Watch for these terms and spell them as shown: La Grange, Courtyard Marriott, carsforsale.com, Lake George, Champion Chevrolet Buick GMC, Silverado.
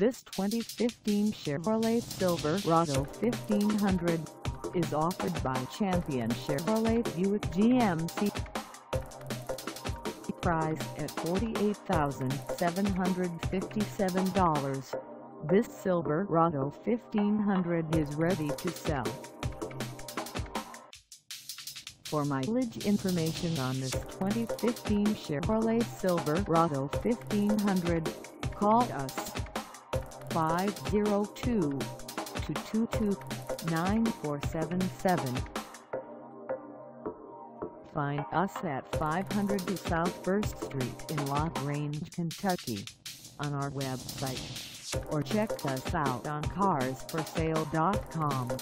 This 2015 Chevrolet Silverado 1500 is offered by Champion Chevrolet Buick GMC. Priced at $48,757, this Silverado 1500 is ready to sell. For mileage information on this 2015 Chevrolet Silverado 1500, call us 502-222-9477. Find us at 502 South 1st Street in La Grange, Kentucky, on our website, or check us out on carsforsale.com.